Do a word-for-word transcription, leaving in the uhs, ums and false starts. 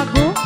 lagu.